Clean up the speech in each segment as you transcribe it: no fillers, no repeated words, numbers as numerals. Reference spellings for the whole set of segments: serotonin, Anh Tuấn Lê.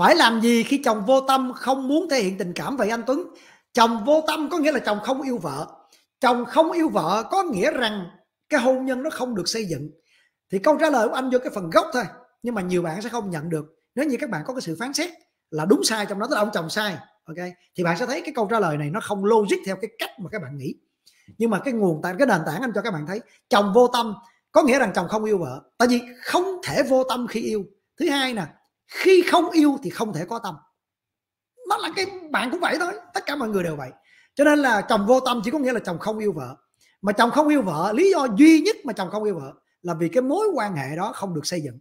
Phải làm gì khi chồng vô tâm, không muốn thể hiện tình cảm vậy anh Tuấn? Chồng vô tâm có nghĩa là chồng không yêu vợ. Chồng không yêu vợ có nghĩa rằng cái hôn nhân nó không được xây dựng. Thì câu trả lời của anh vô cái phần gốc thôi, nhưng mà nhiều bạn sẽ không nhận được. Nếu như các bạn có cái sự phán xét là đúng sai trong đó, tức là ông chồng sai, ok, thì bạn sẽ thấy cái câu trả lời này nó không logic theo cái cách mà các bạn nghĩ. Nhưng mà cái nguồn tại cái nền tảng anh cho các bạn thấy, chồng vô tâm có nghĩa rằng chồng không yêu vợ, tại vì không thể vô tâm khi yêu. Thứ hai nè, khi không yêu thì không thể có tâm. Nó là cái bạn cũng vậy thôi, tất cả mọi người đều vậy. Cho nên là chồng vô tâm chỉ có nghĩa là chồng không yêu vợ. Mà chồng không yêu vợ, lý do duy nhất mà chồng không yêu vợ là vì cái mối quan hệ đó không được xây dựng.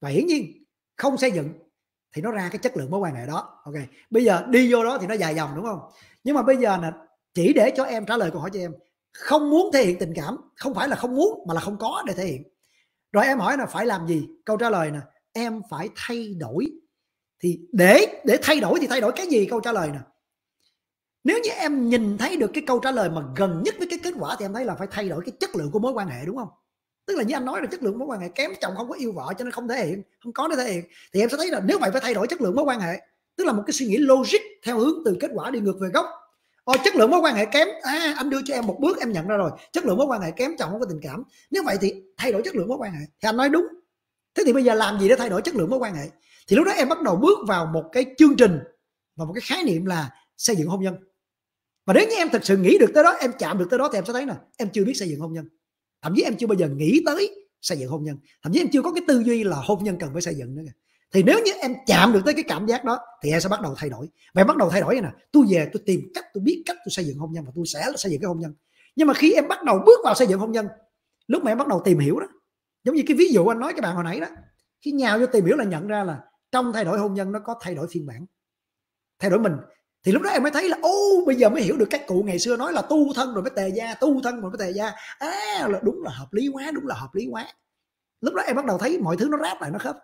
Và hiển nhiên không xây dựng thì nó ra cái chất lượng mối quan hệ đó. Ok, bây giờ đi vô đó thì nó dài dòng đúng không? Nhưng mà bây giờ nè, chỉ để cho em trả lời câu hỏi cho em, không muốn thể hiện tình cảm không phải là không muốn mà là không có để thể hiện. Rồi em hỏi là phải làm gì? Câu trả lời nè, em phải thay đổi. Thì để thay đổi thì thay đổi cái gì? Câu trả lời nè, nếu như em nhìn thấy được cái câu trả lời mà gần nhất với cái kết quả thì em thấy là phải thay đổi cái chất lượng của mối quan hệ, đúng không? Tức là như anh nói là chất lượng mối quan hệ kém, chồng không có yêu vợ cho nên không thể hiện, không có để thể hiện. Thì em sẽ thấy là nếu vậy phải thay đổi chất lượng mối quan hệ, tức là một cái suy nghĩ logic theo hướng từ kết quả đi ngược về gốc. Ồ, chất lượng mối quan hệ kém, anh đưa cho em một bước em nhận ra rồi, chất lượng mối quan hệ kém, chồng không có tình cảm. Nếu vậy thì thay đổi chất lượng mối quan hệ. Thì anh nói đúng. Thế thì bây giờ làm gì để thay đổi chất lượng mối quan hệ? Thì lúc đó em bắt đầu bước vào một cái chương trình và một cái khái niệm là xây dựng hôn nhân. Và nếu như em thực sự nghĩ được tới đó, em chạm được tới đó thì em sẽ thấy là em chưa biết xây dựng hôn nhân. Thậm chí em chưa bao giờ nghĩ tới xây dựng hôn nhân. Thậm chí em chưa có cái tư duy là hôn nhân cần phải xây dựng nữa. Thì nếu như em chạm được tới cái cảm giác đó thì em sẽ bắt đầu thay đổi. Và em bắt đầu thay đổi như này, tôi về tôi tìm cách, tôi biết cách tôi xây dựng hôn nhân và tôi sẽ xây dựng cái hôn nhân. Nhưng mà khi em bắt đầu bước vào xây dựng hôn nhân, lúc mà em bắt đầu tìm hiểu đó, giống như cái ví dụ anh nói các bạn hồi nãy đó, khi nhào vô tìm hiểu là nhận ra là trong thay đổi hôn nhân nó có thay đổi phiên bản, thay đổi mình. Thì lúc đó em mới thấy là bây giờ mới hiểu được các cụ ngày xưa nói là tu thân rồi mới tề gia, tu thân rồi mới tề gia. Là đúng là hợp lý quá, đúng là hợp lý quá. Lúc đó em bắt đầu thấy mọi thứ nó ráp lại, nó khớp.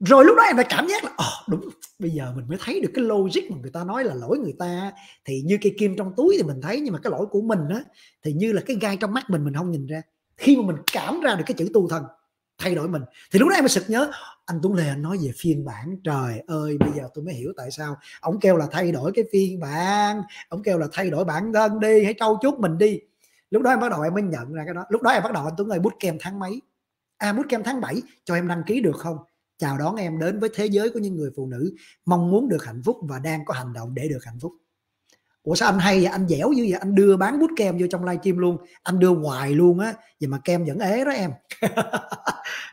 Rồi lúc đó em lại cảm giác là đúng, bây giờ mình mới thấy được cái logic mà người ta nói là lỗi người ta thì như cây kim trong túi thì mình thấy, nhưng mà cái lỗi của mình á thì như là cái gai trong mắt mình không nhìn ra. Khi mà mình cảm ra được cái chữ tu thân, thay đổi mình, thì lúc đó em mới sực nhớ anh Tuấn Lê nói về phiên bản. Trời ơi, bây giờ tôi mới hiểu tại sao ông kêu là thay đổi cái phiên bản, ông kêu là thay đổi bản thân đi, hãy trau chuốt mình đi. Lúc đó em bắt đầu em mới nhận ra cái đó. Lúc đó em bắt đầu anh Tuấn ơi, boot camp tháng mấy? Boot camp tháng 7, cho em đăng ký được không? Chào đón em đến với thế giới của những người phụ nữ mong muốn được hạnh phúc và đang có hành động để được hạnh phúc. Ủa sao anh hay vậy, anh dẻo dữ vậy, anh đưa bán bút kem vô trong live stream luôn, anh đưa hoài luôn á, vậy mà kem vẫn ế đó em.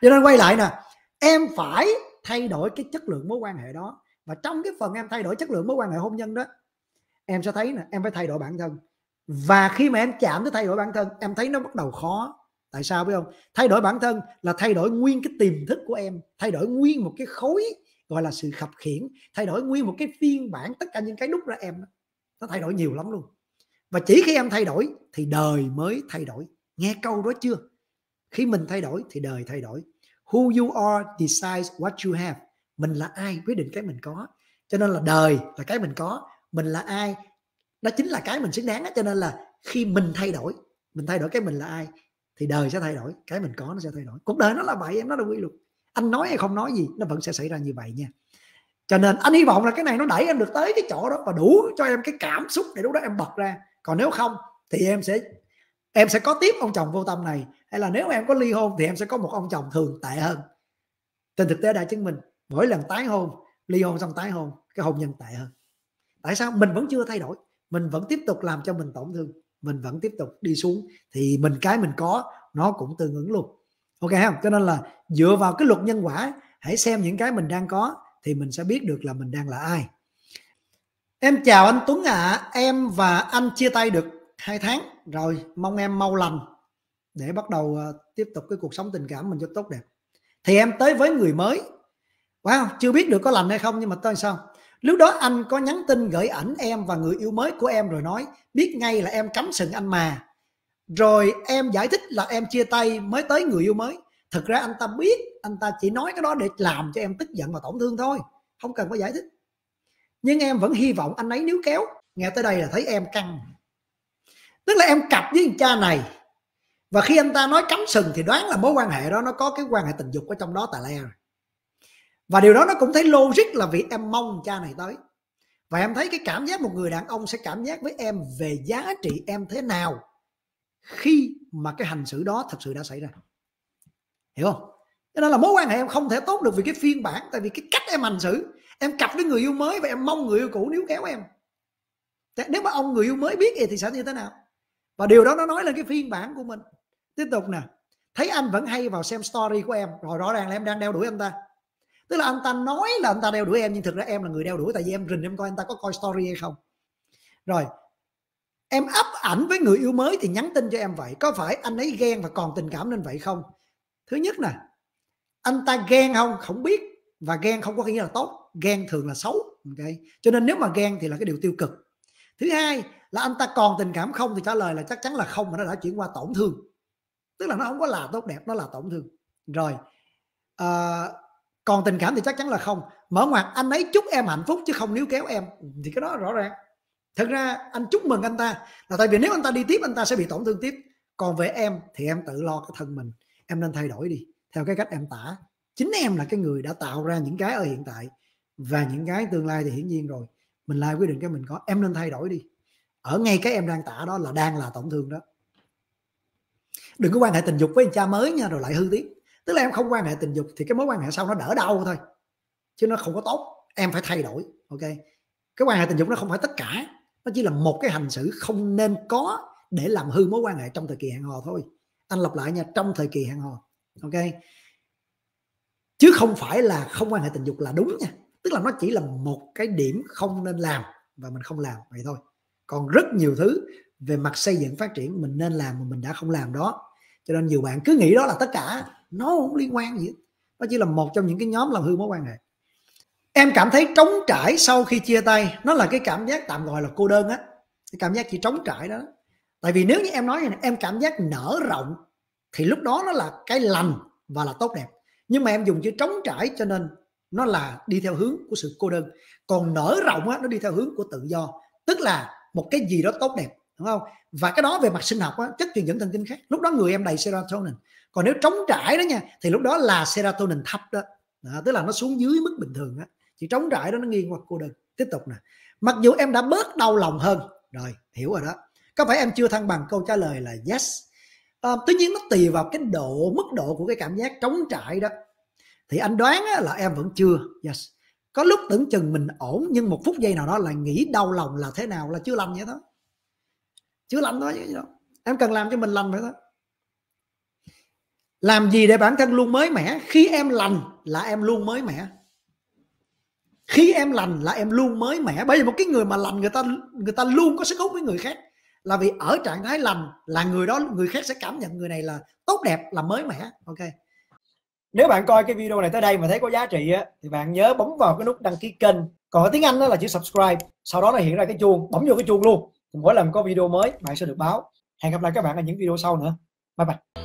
Cho nên quay lại nè, em phải thay đổi cái chất lượng mối quan hệ đó. Và trong cái phần em thay đổi chất lượng mối quan hệ hôn nhân đó, em sẽ thấy nè, em phải thay đổi bản thân. Và khi mà em chạm tới thay đổi bản thân, em thấy nó bắt đầu khó. Tại sao biết không? Thay đổi bản thân là thay đổi nguyên cái tiềm thức của em, thay đổi nguyên một cái khối gọi là sự khập khiễng, thay đổi nguyên một cái phiên bản, tất cả những cái đúc ra em đó. Nó thay đổi nhiều lắm luôn. Và chỉ khi em thay đổi thì đời mới thay đổi. Nghe câu đó chưa? Khi mình thay đổi thì đời thay đổi. Who you are decides what you have. Mình là ai quyết định cái mình có. Cho nên là đời là cái mình có. Mình là ai, đó chính là cái mình xứng đáng. Cho nên là khi mình thay đổi cái mình là ai, thì đời sẽ thay đổi, cái mình có nó sẽ thay đổi. Cuộc đời nó là vậy em, nó là quy luật. Anh nói hay không nói gì, nó vẫn sẽ xảy ra như vậy nha. Cho nên anh hy vọng là cái này nó đẩy em được tới cái chỗ đó và đủ cho em cái cảm xúc để lúc đó em bật ra. Còn nếu không thì em sẽ có tiếp ông chồng vô tâm này, hay là nếu em có ly hôn thì em sẽ có một ông chồng thường tệ hơn. Trên thực tế đã chứng minh mỗi lần tái hôn, ly hôn xong tái hôn, cái hôn nhân tệ hơn. Tại sao? Mình vẫn chưa thay đổi, mình vẫn tiếp tục làm cho mình tổn thương, mình vẫn tiếp tục đi xuống thì cái mình có nó cũng tương ứng luôn. Ok không? Cho nên là dựa vào cái luật nhân quả, hãy xem những cái mình đang có thì mình sẽ biết được là mình đang là ai. Em chào anh Tuấn ạ, em và anh chia tay được 2 tháng rồi, mong em mau lành để bắt đầu tiếp tục cái cuộc sống tình cảm mình cho tốt đẹp. Thì em tới với người mới. Wow, chưa biết được có lành hay không nhưng mà tới sao? Lúc đó anh có nhắn tin gửi ảnh em và người yêu mới của em rồi nói biết ngay là em cắm sừng anh mà. Rồi em giải thích là em chia tay mới tới người yêu mới. Thực ra anh ta biết, anh ta chỉ nói cái đó để làm cho em tức giận và tổn thương thôi, không cần có giải thích. Nhưng em vẫn hy vọng anh ấy níu kéo. Nghe tới đây là thấy em căng. Tức là em cặp với cha này, và khi anh ta nói cắm sừng thì đoán là mối quan hệ đó nó có cái quan hệ tình dục ở trong đó tà le rồi. Và điều đó nó cũng thấy logic là vì em mong cha này tới. Và em thấy cái cảm giác một người đàn ông sẽ cảm giác với em về giá trị em thế nào khi mà cái hành xử đó thật sự đã xảy ra. Hiểu không? Cho nên là mối quan hệ em không thể tốt được vì cái phiên bản. Tại vì cái cách em hành xử, em cặp với người yêu mới và em mong người yêu cũ níu kéo em. Nếu mà ông người yêu mới biết thì sẽ như thế nào? Và điều đó nó nói lên cái phiên bản của mình. Tiếp tục nè. Thấy anh vẫn hay vào xem story của em. Rồi rõ ràng là em đang đeo đuổi anh ta. Tức là anh ta nói là anh ta đeo đuổi em, nhưng thực ra em là người đeo đuổi. Tại vì em rình em coi anh ta có coi story hay không. Rồi em up ảnh với người yêu mới thì nhắn tin cho em vậy. Có phải anh ấy ghen và còn tình cảm nên vậy không? Thứ nhất nè, anh ta ghen không biết. Và ghen không có nghĩa là tốt. Ghen thường là xấu, okay. Cho nên nếu mà ghen thì là cái điều tiêu cực. Thứ hai là anh ta còn tình cảm không, thì trả lời là chắc chắn là không, mà nó đã chuyển qua tổn thương. Tức là nó không có là tốt đẹp, nó là tổn thương. Rồi còn tình cảm thì chắc chắn là không. Mở ngoặt anh ấy chúc em hạnh phúc chứ không níu kéo em, thì cái đó rõ ràng. Thật ra anh chúc mừng anh ta là tại vì nếu anh ta đi tiếp anh ta sẽ bị tổn thương tiếp. Còn về em thì em tự lo cái thân mình. Em nên thay đổi đi theo cái cách em tả. Chính em là cái người đã tạo ra những cái ở hiện tại, và những cái tương lai thì hiển nhiên rồi, mình lại quyết định cái mình có. Em nên thay đổi đi. Ở ngay cái em đang tả đó là đang là tổn thương đó. Đừng có quan hệ tình dục với cha mới nha, rồi lại hư tiếng. Tức là em không quan hệ tình dục thì cái mối quan hệ sau nó đỡ đau thôi, chứ nó không có tốt. Em phải thay đổi, ok. Cái quan hệ tình dục nó không phải tất cả, nó chỉ là một cái hành xử không nên có để làm hư mối quan hệ trong thời kỳ hẹn hò thôi. Anh lặp lại nha, trong thời kỳ hẹn hò, ok. Chứ không phải là không quan hệ tình dục là đúng nha. Tức là nó chỉ là một cái điểm không nên làm và mình không làm vậy thôi. Còn rất nhiều thứ về mặt xây dựng phát triển mình nên làm mà mình đã không làm đó. Cho nên nhiều bạn cứ nghĩ đó là tất cả, nó không liên quan gì. Nó chỉ là một trong những cái nhóm làm hư mối quan hệ. Em cảm thấy trống trải sau khi chia tay. Nó là cái cảm giác tạm gọi là cô đơn á. Cái cảm giác chỉ trống trải đó. Tại vì nếu như em nói này, em cảm giác nở rộng, thì lúc đó nó là cái lành và là tốt đẹp. Nhưng mà em dùng chữ trống trải cho nên nó là đi theo hướng của sự cô đơn. Còn nở rộng á, nó đi theo hướng của tự do. Tức là một cái gì đó tốt đẹp, đúng không? Và cái đó về mặt sinh học á, chất truyền dẫn thần kinh khác. Lúc đó người em đầy serotonin. Còn nếu trống trải đó nha, thì lúc đó là serotonin thấp đó. Đó, tức là nó xuống dưới mức bình thường á. Chỉ trống trải đó nó nghiêng qua cô đơn. Tiếp tục nè. Mặc dù em đã bớt đau lòng hơn. Rồi, hiểu rồi đó. Có phải em chưa thăng bằng? Câu trả lời là yes. Tuy nhiên nó tùy vào cái độ, mức độ của cái cảm giác trống trải đó. Thì anh đoán là em vẫn chưa. Yes. Có lúc tưởng chừng mình ổn, nhưng một phút giây nào đó là nghĩ đau lòng là thế nào là chưa lành vậy đó. Chưa lành đó. Em cần làm cho mình lành vậy đó. Làm gì để bản thân luôn mới mẻ? Khi em lành là em luôn mới mẻ. Khi em lành là em luôn mới mẻ. Bởi vì một cái người mà lành, người ta luôn có sức hút với người khác. Là vì ở trạng thái lành là người đó, người khác sẽ cảm nhận người này là tốt đẹp, là mới mẻ. Ok. Nếu bạn coi cái video này tới đây mà thấy có giá trị á, thì bạn nhớ bấm vào cái nút đăng ký kênh. Còn ở tiếng Anh đó là chữ subscribe. Sau đó nó hiện ra cái chuông, bấm vô cái chuông luôn. Mỗi lần có video mới bạn sẽ được báo. Hẹn gặp lại các bạn ở những video sau nữa. Bye bye.